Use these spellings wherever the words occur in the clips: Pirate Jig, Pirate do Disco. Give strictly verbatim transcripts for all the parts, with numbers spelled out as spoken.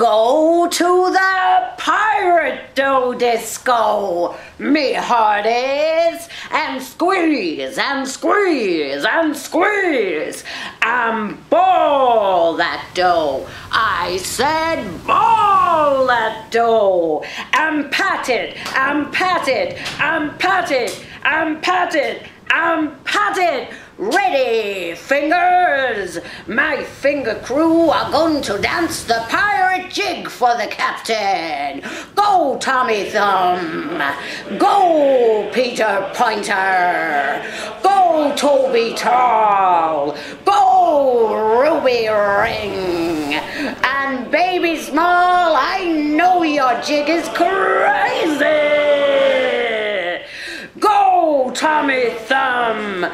Go to the Pirate do Disco, me hearties, and squeeze, and squeeze, and squeeze, and ball that dough. I said ball that dough, and pat it, and pat it, and pat it, and pat it, and pat it. Ready, fingers! My finger crew are going to dance the pirate jig for the captain. Go, Tommy Thumb! Go, Peter Pointer! Go, Toby Tall! Go, Ruby Ring! And Baby Small, I know your jig is crazy! Go, Tommy Thumb!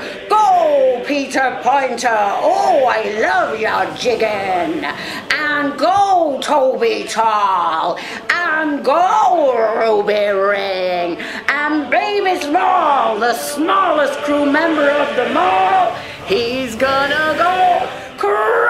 Peter Pointer, oh, I love your jigging. And go, Toby Tall. And go, Ruby Ring. And Baby Small, the smallest crew member of them all, he's gonna go crazy.